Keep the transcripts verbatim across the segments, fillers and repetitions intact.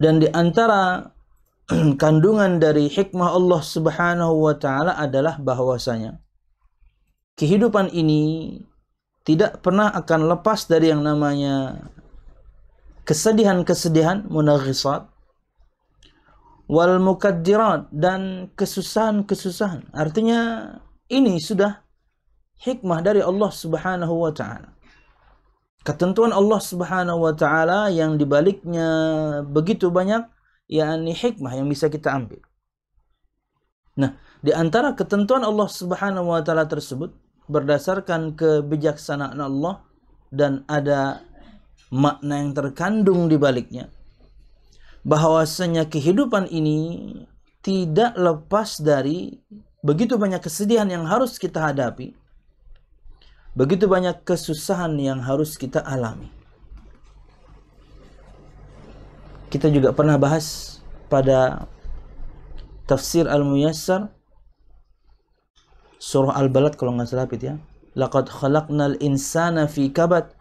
Dan di antara kandungan dari hikmah Allah Subhanahu wa taala adalah bahwasanya kehidupan ini tidak pernah akan lepas dari yang namanya kesedihan-kesedihan, munaghisat, wal mukaddirat, dan kesusahan-kesusahan. Artinya ini sudah hikmah dari Allah Subhanahu wa taala. Ketentuan Allah Subhanahu wa taala yang dibaliknya begitu banyak yakni hikmah yang bisa kita ambil. Nah, di antara ketentuan Allah Subhanahu wa taala tersebut berdasarkan kebijaksanaan Allah dan ada makna yang terkandung di baliknya, bahwasanya kehidupan ini tidak lepas dari begitu banyak kesedihan yang harus kita hadapi, begitu banyak kesusahan yang harus kita alami. Kita juga pernah bahas pada Tafsir Al-Muyassar Surah Al-Balad kalau nggak salah ya, Laqad khalaqnal insana fi kabad.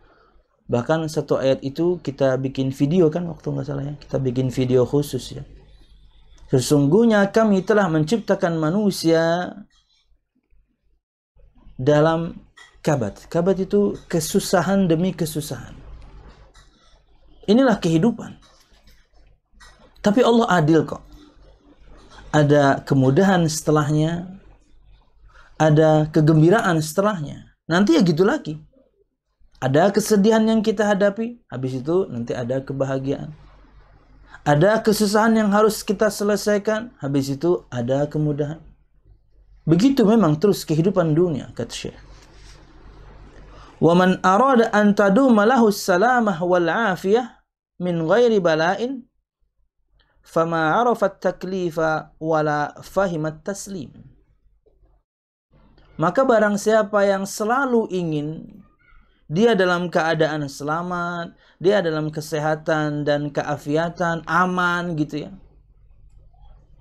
Bahkan satu ayat itu kita bikin video kan waktu nggak salah ya, kita bikin video khusus ya. Sesungguhnya kami telah menciptakan manusia dalam kabad. Kabad itu kesusahan demi kesusahan. Inilah kehidupan. Tapi Allah adil kok. Ada kemudahan setelahnya, ada kegembiraan setelahnya. Nanti ya gitu lagi. Ada kesedihan yang kita hadapi, habis itu nanti ada kebahagiaan. Ada kesusahan yang harus kita selesaikan, habis itu ada kemudahan. Begitu memang terus kehidupan dunia, kata Syekh. Wa man arada an taduma lahu as-salamah wal 'afiyah min ghairi bala'in fama 'arafa at-taklifa wala fahima at-taslim. Maka barang siapa yang selalu ingin dia dalam keadaan selamat, dia dalam kesehatan dan keafiatan, aman gitu ya.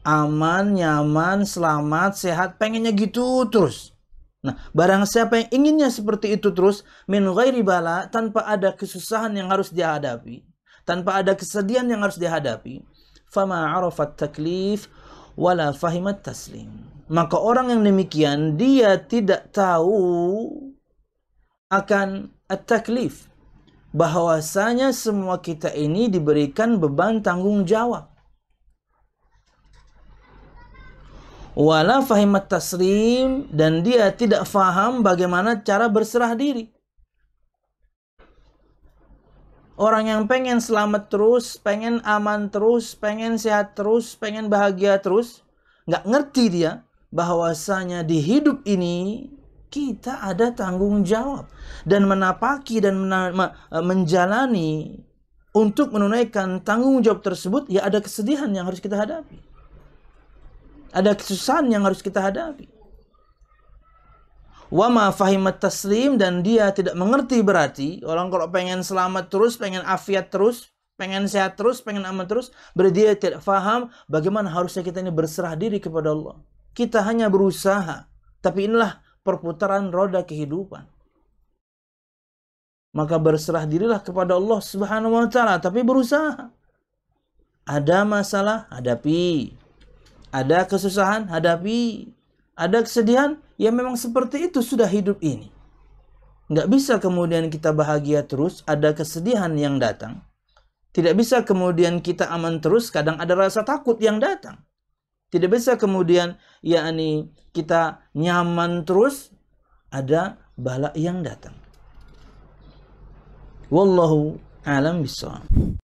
Aman, nyaman, selamat, sehat, pengennya gitu terus. Nah, barang siapa yang inginnya seperti itu terus, min ghairi bala, tanpa ada kesusahan yang harus dihadapi, tanpa ada kesedihan yang harus dihadapi, fama arafat taklif wala fahimat taslim. Maka orang yang demikian, dia tidak tahu akan at-taklif, bahwasanya semua kita ini diberikan beban tanggung jawab. Wala fahimat taslim, dan dia tidak faham bagaimana cara berserah diri. Orang yang pengen selamat terus, pengen aman terus, pengen sehat terus, pengen bahagia terus, nggak ngerti dia bahwasanya di hidup ini kita ada tanggung jawab dan menapaki dan mena menjalani untuk menunaikan tanggung jawab tersebut. Ya ada kesedihan yang harus kita hadapi, ada kesusahan yang harus kita hadapi. Wama fahimat taslim, dan dia tidak mengerti. Berarti orang kalau pengen selamat terus, pengen afiat terus, pengen sehat terus, pengen aman terus, berarti dia tidak faham bagaimana harusnya kita ini berserah diri kepada Allah. Kita hanya berusaha, tapi inilah perputaran roda kehidupan. Maka berserah dirilah kepada Allah Subhanahu wa taala, tapi berusaha. Ada masalah, hadapi. Ada kesusahan, hadapi. Ada kesedihan, ya memang seperti itu sudah hidup ini. Nggak bisa kemudian kita bahagia terus, ada kesedihan yang datang. Tidak bisa kemudian kita aman terus, kadang ada rasa takut yang datang. Tidak bisa kemudian yakni kita nyaman terus, ada bala yang datang. Wallahu a'lam bishawab.